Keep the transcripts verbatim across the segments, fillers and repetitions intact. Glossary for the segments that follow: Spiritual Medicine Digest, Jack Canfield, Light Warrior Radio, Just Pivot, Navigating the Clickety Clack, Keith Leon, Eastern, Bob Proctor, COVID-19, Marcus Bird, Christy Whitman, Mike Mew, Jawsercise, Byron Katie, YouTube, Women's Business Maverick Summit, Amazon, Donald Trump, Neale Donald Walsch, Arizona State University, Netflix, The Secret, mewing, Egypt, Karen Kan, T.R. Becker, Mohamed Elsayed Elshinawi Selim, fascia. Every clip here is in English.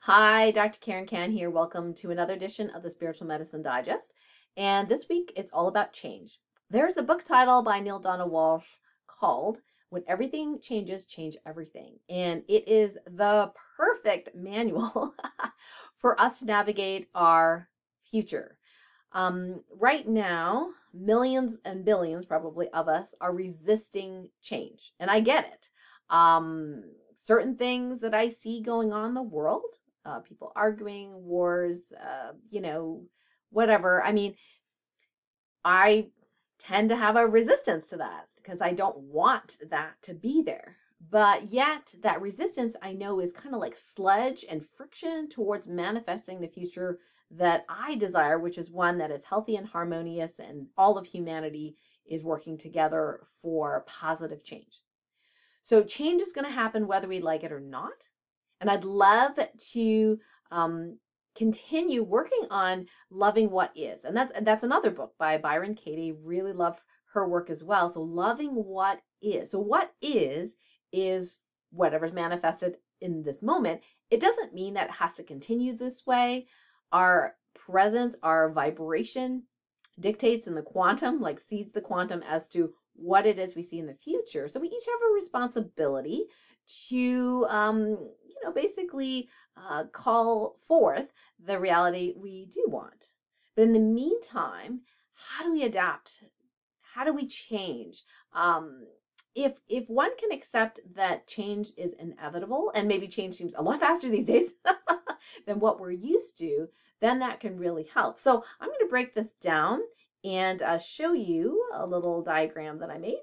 Hi, Doctor Karen Kan here. Welcome to another edition of the Spiritual Medicine Digest. And this week, it's all about change. There's a book title by Neale Donald Walsch called When Everything Changes, Change Everything. And it is the perfect manual for us to navigate our future. Um, right now, millions and billions probably of us are resisting change. And I get it. Um, certain things that I see going on in the world, uh, people arguing, wars, uh, you know, whatever. I mean, I tend to have a resistance to that because I don't want that to be there. But yet that resistance I know is kind of like sludge and friction towards manifesting the future that I desire, which is one that is healthy and harmonious and all of humanity is working together for positive change. So change is going to happen whether we like it or not. And I'd love to um, continue working on loving what is. And that's, that's another book by Byron Katie. Really love her work as well. So loving what is. So what is, is whatever's manifested in this moment. It doesn't mean that it has to continue this way. Our presence, our vibration dictates in the quantum, like sees the quantum as to what it is we see in the future. So we each have a responsibility to, um, you know, basically uh, call forth the reality we do want. But in the meantime, how do we adapt? How do we change? Um, if if one can accept that change is inevitable, and maybe change seems a lot faster these days than what we're used to, then that can really help. So I'm going to break this down and uh, show you a little diagram that I made.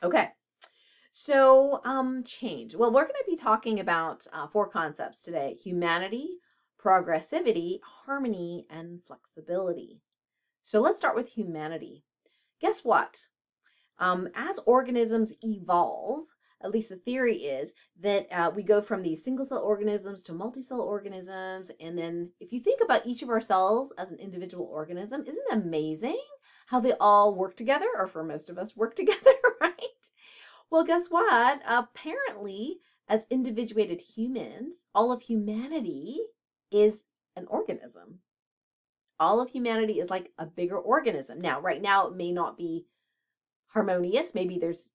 Okay, so um, change. Well, we're going to be talking about uh, four concepts today: humanity, progressivity, harmony, and flexibility. So let's start with humanity. Guess what? Um, as organisms evolve, at least the theory is that uh, we go from these single cell organisms to multi-cell organisms. And then if you think about each of our cells as an individual organism, isn't it amazing how they all work together, or for most of us work together, right? Well, guess what? Apparently, as individuated humans, all of humanity is an organism. All of humanity is like a bigger organism. Now, right now, it may not be harmonious. Maybe there's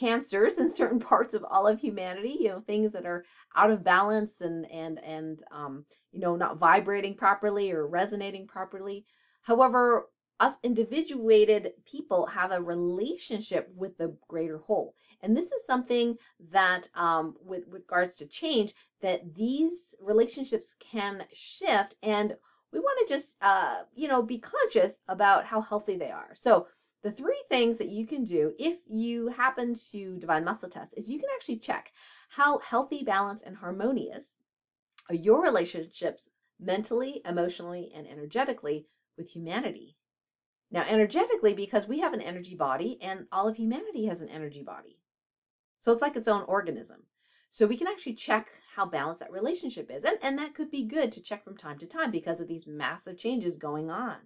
cancers in certain parts of all of humanity, you know, things that are out of balance and and and um, you know, not vibrating properly or resonating properly. However, us individuated people have a relationship with the greater whole, and this is something that, um, with, with regards to change, that these relationships can shift, and we want to just uh, you know, be conscious about how healthy they are. So the three things that you can do if you happen to divine muscle test is you can actually check how healthy, balanced, and harmonious are your relationships mentally, emotionally, and energetically with humanity. Now, energetically, because we have an energy body and all of humanity has an energy body. So it's like its own organism. So we can actually check how balanced that relationship is. And, and that could be good to check from time to time because of these massive changes going on.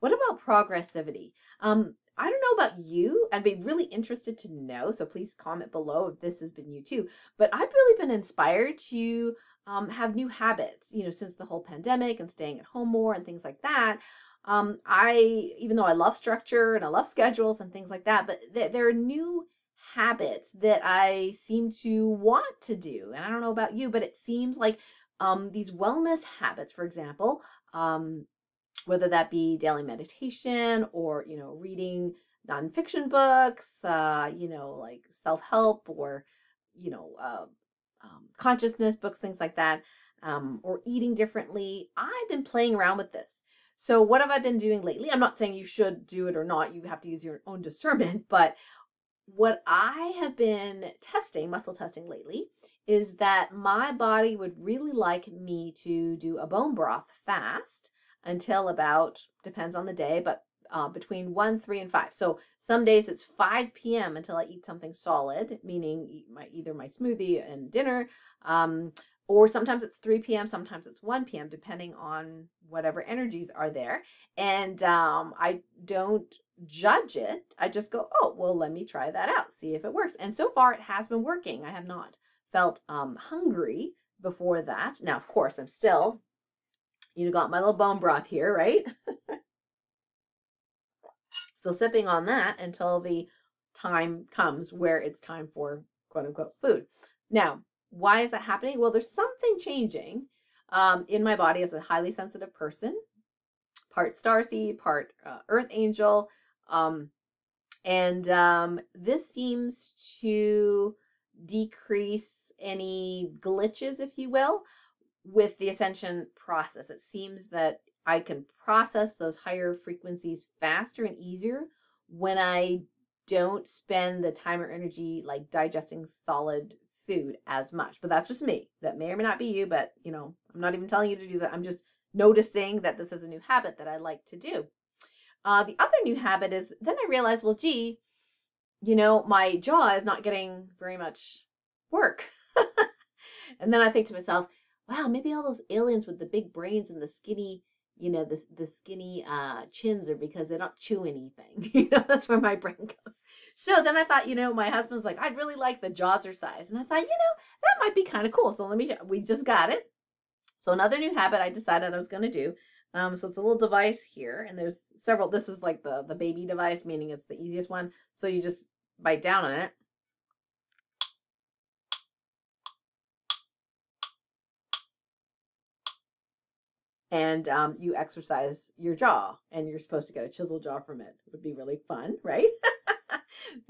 What about progressivity? Um, I don't know about you. I'd be really interested to know, so please comment below if this has been you too. But I've really been inspired to um, have new habits, you know, since the whole pandemic and staying at home more and things like that. Um, I, even though I love structure and I love schedules and things like that, but th there are new habits that I seem to want to do. And I don't know about you, but it seems like um, these wellness habits, for example, um, whether that be daily meditation or, you know, reading nonfiction books, uh, you know, like self-help or, you know, uh, um, consciousness books, things like that, um, or eating differently. I've been playing around with this. So what have I been doing lately? I'm not saying you should do it or not. You have to use your own discernment. But what I have been testing, muscle testing lately, is that my body would really like me to do a bone broth fast until about, depends on the day, but uh, between one, three, and five. So some days it's five p m until I eat something solid, meaning eat my, either my smoothie and dinner, um, or sometimes it's three p m, sometimes it's one p m, depending on whatever energies are there. And um, I don't judge it. I just go, oh, well, let me try that out, see if it works. And so far it has been working. I have not felt um, hungry before that. Now, of course, I'm still, you got my little bone broth here, right? So sipping on that until the time comes where it's time for quote unquote food. Now, why is that happening? Well, there's something changing um, in my body as a highly sensitive person, part starseed, part uh, earth angel. Um, and um, this seems to decrease any glitches, if you will, with the ascension process. It seems that I can process those higher frequencies faster and easier when I don't spend the time or energy like digesting solid food as much. But that's just me. That may or may not be you, but you know, I'm not even telling you to do that. I'm just noticing that this is a new habit that I like to do. Uh, the other new habit is then I realized, well, gee, you know, my jaw is not getting very much work. And then I think to myself, wow, maybe all those aliens with the big brains and the skinny, you know, the, the skinny uh, chins are because they don't chew anything. You know, that's where my brain goes. So then I thought, you know, my husband's like, I'd really like the Jawsercise. And I thought, you know, that might be kind of cool. So let me, we just got it. So another new habit I decided I was going to do. Um, so it's a little device here, and there's several. This is like the, the baby device, meaning it's the easiest one. So you just bite down on it. And um, you exercise your jaw, and you're supposed to get a chisel jaw from it. It would be really fun, right?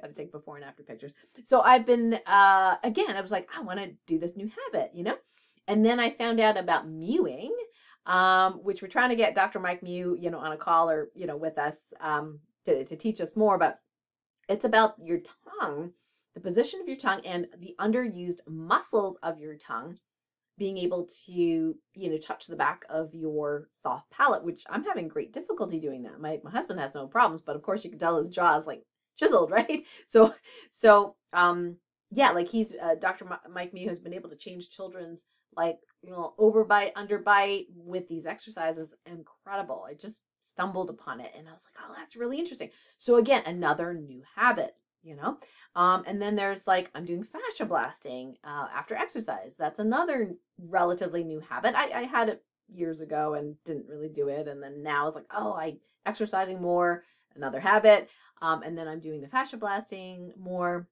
Got to take before and after pictures. So I've been, uh, again, I was like, I want to do this new habit, you know? And then I found out about mewing, um, which we're trying to get Doctor Mike Mew, you know, on a call or, you know, with us um, to, to teach us more about. It's about your tongue, the position of your tongue, and the underused muscles of your tongue, being able to, you know, touch the back of your soft palate, which I'm having great difficulty doing that. My, my husband has no problems, but of course you can tell his jaw is like chiseled, right? So, so um, yeah, like he's, uh, Doctor Mike Mew has been able to change children's like, you know, overbite, underbite with these exercises. Incredible. I just stumbled upon it and I was like, oh, that's really interesting. So again, another new habit. You know, um, and then there's like, I'm doing fascia blasting uh, after exercise. That's another relatively new habit. I, I had it years ago and didn't really do it. And then now it's like, oh, I exercising more, another habit. Um, and then I'm doing the fascia blasting more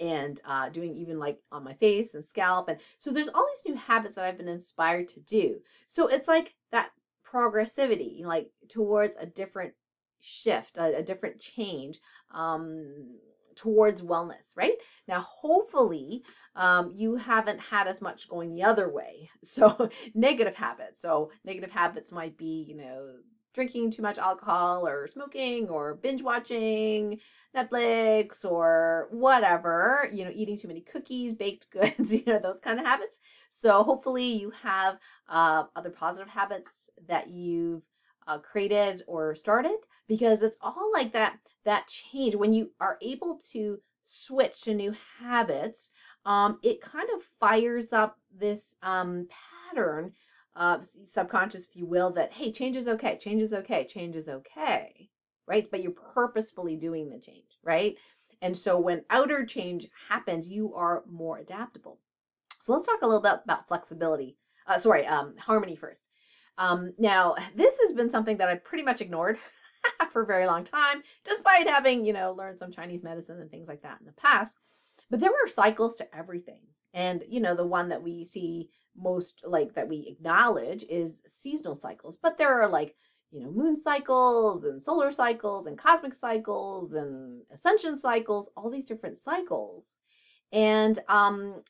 and uh, doing even like on my face and scalp. And so there's all these new habits that I've been inspired to do. So it's like that progressivity, like towards a different shift, a, a different change um, towards wellness, right? Now, hopefully um, you haven't had as much going the other way. So negative habits. So negative habits might be, you know, drinking too much alcohol or smoking or binge watching Netflix or whatever, you know, eating too many cookies, baked goods, you know, those kind of habits. So hopefully you have uh, other positive habits that you've Uh, created or started, because it's all like that that change when you are able to switch to new habits. Um, it kind of fires up this um, pattern, uh, subconscious, if you will, that hey, change is okay, change is okay, change is okay, right? But you're purposefully doing the change, right? And so when outer change happens, you are more adaptable. So let's talk a little bit about flexibility. Uh, sorry, um, harmony first. Um, now, this has been something that I pretty much ignored for a very long time, despite having, you know, learned some Chinese medicine and things like that in the past. But there were cycles to everything. And, you know, the one that we see most, like, that we acknowledge is seasonal cycles. But there are, like, you know, moon cycles and solar cycles and cosmic cycles and ascension cycles, all these different cycles. And, um,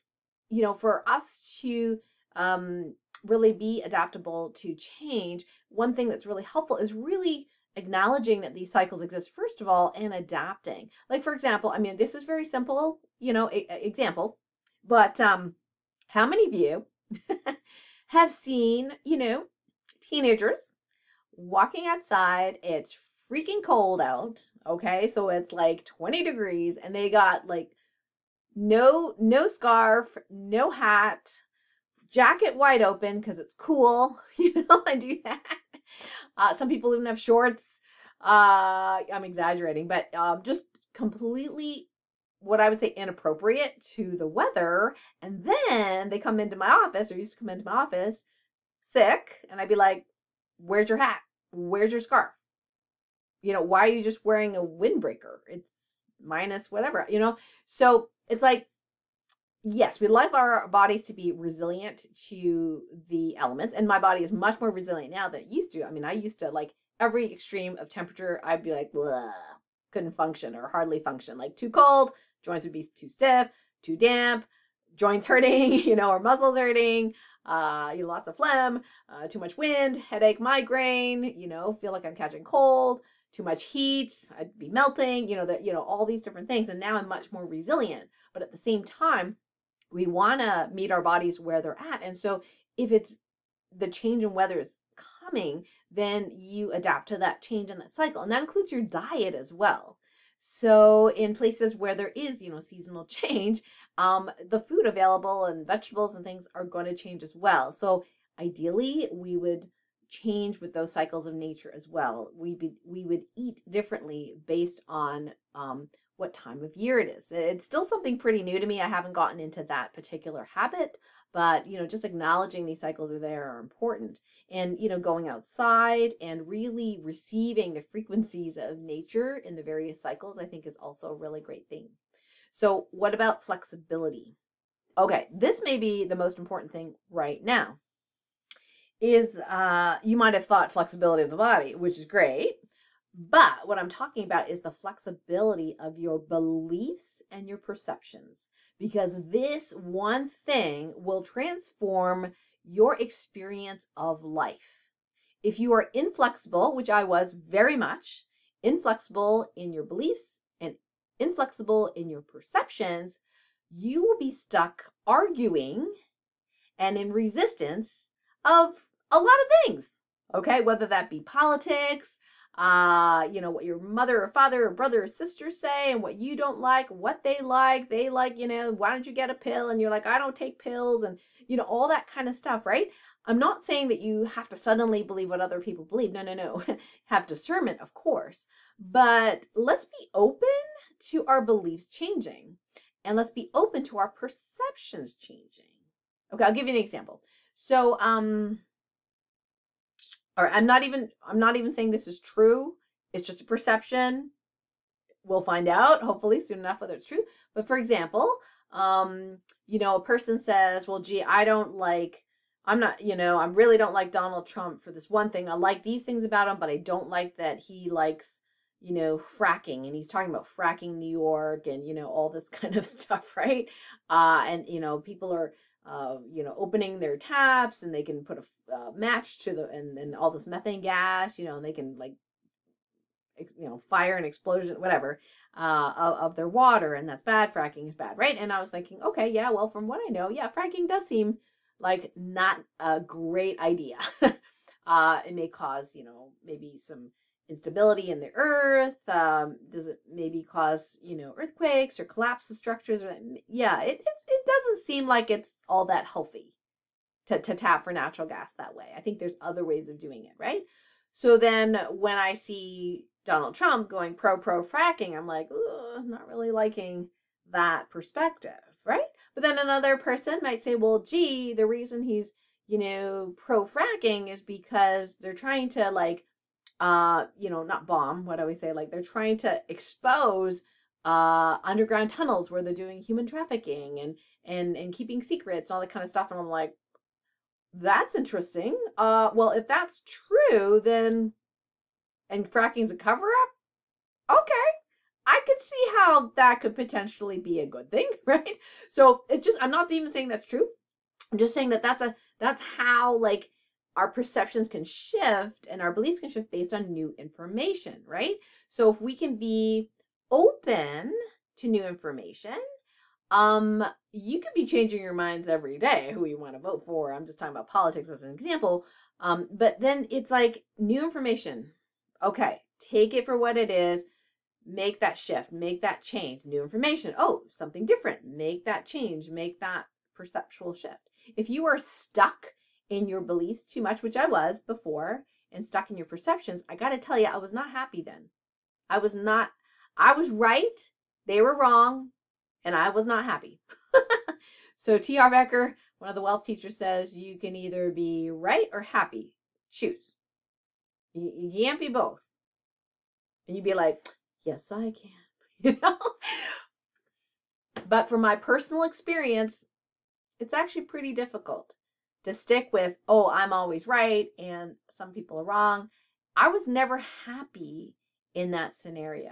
you know, for us to... Um, really be adaptable to change, one thing that's really helpful is really acknowledging that these cycles exist, first of all, and adapting. Like, for example, I mean, this is very simple, you know, a, a example, but um, how many of you have seen, you know, teenagers walking outside, it's freaking cold out, okay, so it's like twenty degrees, and they got like no, no scarf, no hat, jacket wide open because it's cool, you know, I do that. Uh, some people even have shorts. Uh, I'm exaggerating, but uh, just completely what I would say inappropriate to the weather. And then they come into my office, or used to come into my office sick, and I'd be like, where's your hat? Where's your scarf? You know, why are you just wearing a windbreaker? It's minus whatever, you know? So it's like, yes, we like our bodies to be resilient to the elements. And my body is much more resilient now than it used to. I mean, I used to, like, every extreme of temperature, I'd be like, bleh, couldn't function or hardly function. Like, too cold, joints would be too stiff, too damp, joints hurting, you know, or muscles hurting, uh, you know, lots of phlegm, uh, too much wind, headache, migraine, you know, feel like I'm catching cold, too much heat, I'd be melting, you know, that, you know, all these different things. And now I'm much more resilient. But at the same time, we want to meet our bodies where they're at. And so if it's the change in weather is coming, then you adapt to that change in that cycle. And that includes your diet as well. So in places where there is, you know, seasonal change, um, the food available and vegetables and things are going to change as well. So ideally, we would change with those cycles of nature as well. We be, we would eat differently based on um, what time of year it is. It's still something pretty new to me. I haven't gotten into that particular habit, but, you know, just acknowledging these cycles are there are important. And, you know, going outside and really receiving the frequencies of nature in the various cycles, I think, is also a really great thing. So what about flexibility? Okay, this may be the most important thing right now. Is uh, you might have thought flexibility of the body, which is great. But what I'm talking about is the flexibility of your beliefs and your perceptions, because this one thing will transform your experience of life. If you are inflexible, which I was very much, inflexible in your beliefs and inflexible in your perceptions, you will be stuck arguing and in resistance of a lot of things, okay? Whether that be politics, Uh, you know, what your mother or father or brother or sister say and what you don't like, what they like, they like, you know, why don't you get a pill? And you're like, I don't take pills, and, you know, all that kind of stuff, right? I'm not saying that you have to suddenly believe what other people believe. No, no, no. Have discernment, of course. But let's be open to our beliefs changing, and let's be open to our perceptions changing. Okay, I'll give you an example. So, um, Or I'm not even I'm not even saying this is true. It's just a perception. We'll find out hopefully soon enough whether it's true. But for example, um, you know, a person says, well, gee, I don't like, I'm not, you know, I really don't like Donald Trump for this one thing. I like these things about him, but I don't like that he likes, you know, fracking, and he's talking about fracking New York and, you know, all this kind of stuff, right? Uh, and, you know, people are Uh, you know, opening their taps, and they can put a uh, match to the, and, and all this methane gas, you know, and they can, like, ex, you know, fire an explosion, whatever, uh, of, of their water, and that's bad, fracking is bad, right? And I was thinking, okay, yeah, well, from what I know, yeah, fracking does seem like not a great idea. uh, it may cause, you know, maybe some instability in the earth. Um, does it maybe cause, you know, earthquakes or collapse of structures? Or, yeah, it, it doesn't seem like it's all that healthy to, to tap for natural gas that way. I think there's other ways of doing it, right? So then when I see Donald Trump going pro, pro fracking, I'm like, ooh, not really liking that perspective, right? But then another person might say, well, gee, the reason he's, you know, pro fracking is because they're trying to, like, uh, you know, not bomb, what do we say? Like, they're trying to expose uh, underground tunnels where they're doing human trafficking and, and, and keeping secrets and all that kind of stuff. And I'm like, that's interesting. Uh, well, if that's true, then, and fracking's a cover up. Okay. I could see how that could potentially be a good thing, right? So it's just, I'm not even saying that's true. I'm just saying that that's a, that's how, like, our perceptions can shift and our beliefs can shift based on new information, right? So if we can be open to new information, um you could be changing your minds every day who you want to vote for. I'm just talking about politics as an example, um but then it's like new information, okay, take it for what it is, make that shift, make that change. New information, oh, something different, make that change, make that perceptual shift. If you are stuck in your beliefs too much, which I was before, and stuck in your perceptions, I gotta tell you, I was not happy then. I was not I was right, they were wrong, and I was not happy. So T R. Becker, one of the wealth teachers, says you can either be right or happy. Choose. You, you can't be both. And you'd be like, yes, I can. You know? But from my personal experience, it's actually pretty difficult to stick with, oh, I'm always right and some people are wrong. I was never happy in that scenario.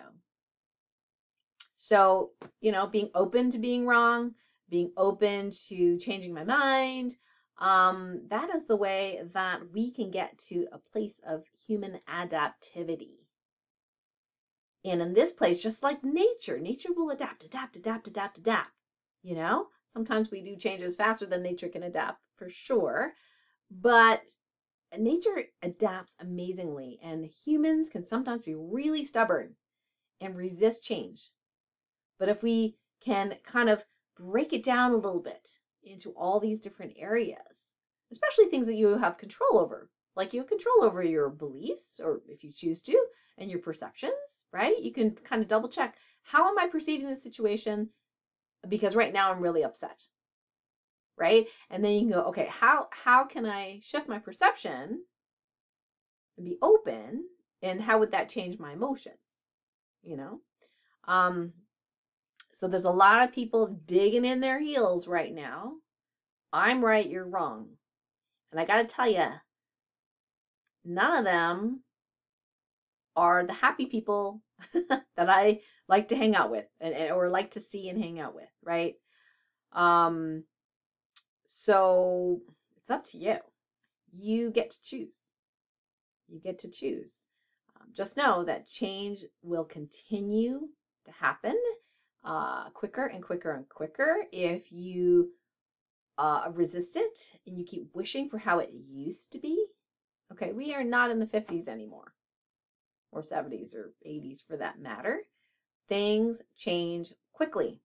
So, you know, being open to being wrong, being open to changing my mind, um, that is the way that we can get to a place of human adaptivity. And in this place, just like nature, nature will adapt, adapt, adapt, adapt, adapt. You know, sometimes we do changes faster than nature can adapt, for sure. But nature adapts amazingly, and humans can sometimes be really stubborn and resist change. But if we can kind of break it down a little bit into all these different areas, especially things that you have control over, like you have control over your beliefs, or if you choose to, and your perceptions, right? You can kind of double check, how am I perceiving this situation? Because right now I'm really upset, right? And then you can go, okay, how, how can I shift my perception and be open? And how would that change my emotions? You know? Um, So there's a lot of people digging in their heels right now. I'm right, you're wrong. And I got to tell you, none of them are the happy people that I like to hang out with and or like to see and hang out with, right? Um, so it's up to you. You get to choose. You get to choose. Um, just know that change will continue to happen. Uh, quicker and quicker and quicker if you uh, resist it and you keep wishing for how it used to be. Okay, we are not in the fifties anymore, or seventies or eighties for that matter. Things change quickly.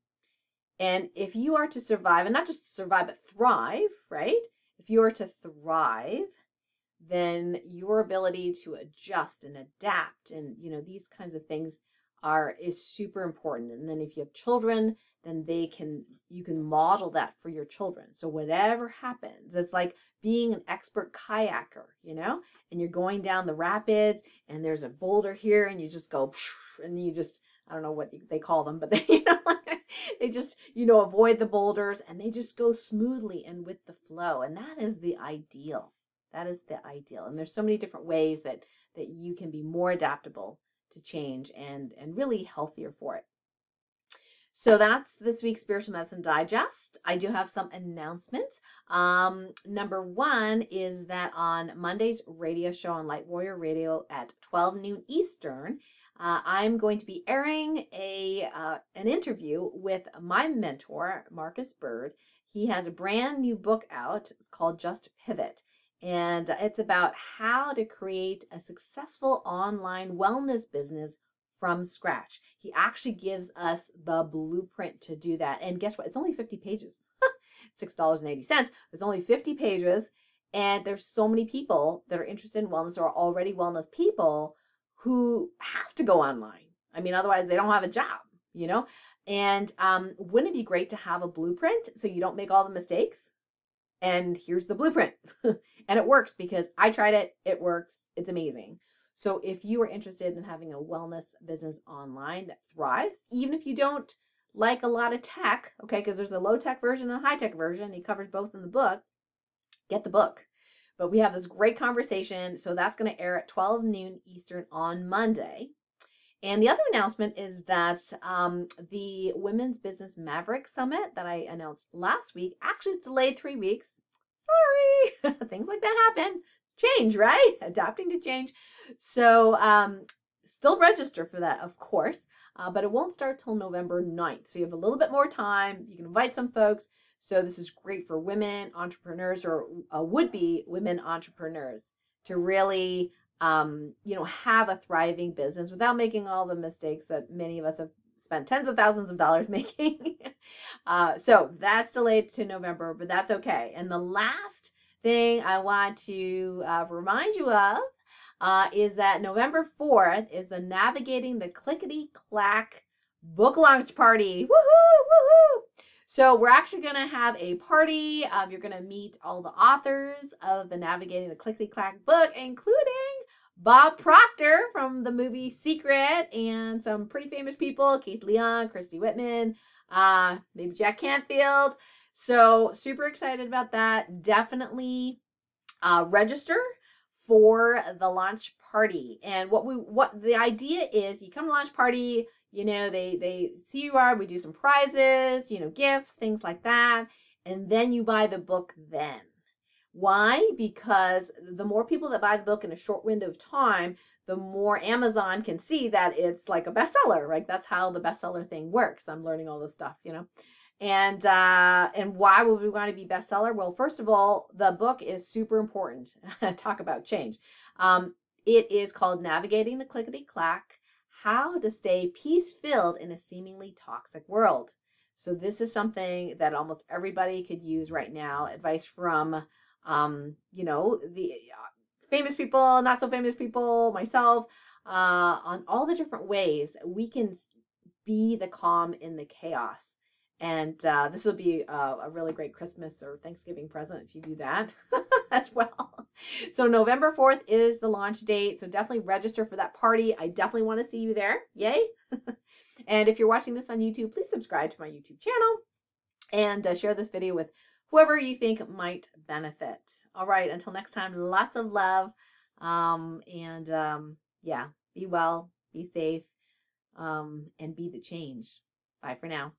And if you are to survive, and not just survive, but thrive, right? If you are to thrive, then your ability to adjust and adapt and, you know, these kinds of things Are, is super important. And then if you have children, then they can, you can model that for your children. So whatever happens, it's like being an expert kayaker, you know, and you're going down the rapids and there's a boulder here and you just go, and you just, I don't know what they call them, but they, you know, they just, you know, avoid the boulders and they just go smoothly and with the flow. And that is the ideal. That is the ideal. And there's so many different ways that, that you can be more adaptable to change and and really healthier for it. So that's this week's Spiritual Medicine Digest. I do have some announcements. Um, number one is that on Monday's radio show on Light Warrior Radio at twelve noon Eastern, uh, I'm going to be airing a uh, an interview with my mentor, Marcus Bird. He has a brand new book out. It's called Just Pivot. And it's about how to create a successful online wellness business from scratch. He actually gives us the blueprint to do that. And guess what? It's only fifty pages, six dollars and eighty cents. It's only fifty pages. And there's so many people that are interested in wellness or are already wellness people who have to go online. I mean, otherwise they don't have a job, you know? And um, wouldn't it be great to have a blueprint so you don't make all the mistakes? And here's the blueprint. And it works because I tried it. It works. It's amazing. So if you are interested in having a wellness business online that thrives, even if you don't like a lot of tech, okay, because there's a low tech version and a high tech version. He covers both in the book. Get the book. But we have this great conversation. So that's going to air at twelve noon Eastern on Monday. And the other announcement is that um, the Women's Business Maverick Summit that I announced last week actually is delayed three weeks. Sorry, things like that happen. Change, right? Adapting to change. So um, still register for that, of course, uh, but it won't start till November ninth. So you have a little bit more time. You can invite some folks. So this is great for women entrepreneurs or uh, would-be women entrepreneurs to really Um, you know, have a thriving business without making all the mistakes that many of us have spent tens of thousands of dollars making. uh, so that's delayed to November, but that's okay. And the last thing I want to uh, remind you of uh, is that November fourth is the Navigating the Clickety Clack book launch party. Woohoo, woohoo. So we're actually going to have a party. Um, you're going to meet all the authors of the Navigating the Clickety Clack book, including Bob Proctor from the movie Secret, and some pretty famous people, Keith Leon, Christy Whitman, uh, maybe Jack Canfield. So super excited about that. Definitely uh, register for the launch party. And what we what the idea is, you come to launch party, you know, they, they see you are, we do some prizes, you know, gifts, things like that. And then you buy the book then. Why? Because the more people that buy the book in a short window of time, the more Amazon can see that it's like a bestseller, right? That's how the bestseller thing works. I'm learning all this stuff, you know. And uh, and why would we want to be bestseller? Well, first of all, the book is super important. Talk about change. Um, it is called Navigating the Clickety Clack, How to Stay Peace-Filled in a Seemingly Toxic World. So this is something that almost everybody could use right now. Advice from um you know the famous people, not so famous people, myself, uh on all the different ways we can be the calm in the chaos. And uh this will be a, a really great Christmas or Thanksgiving present if you do that as well. So November fourth is the launch date, so definitely register for that party. I definitely want to see you there. Yay. And if you're watching this on YouTube, please subscribe to my YouTube channel and uh, share this video with whoever you think might benefit. All right, until next time, lots of love. Um, and um, yeah, be well, be safe, um, and be the change. Bye for now.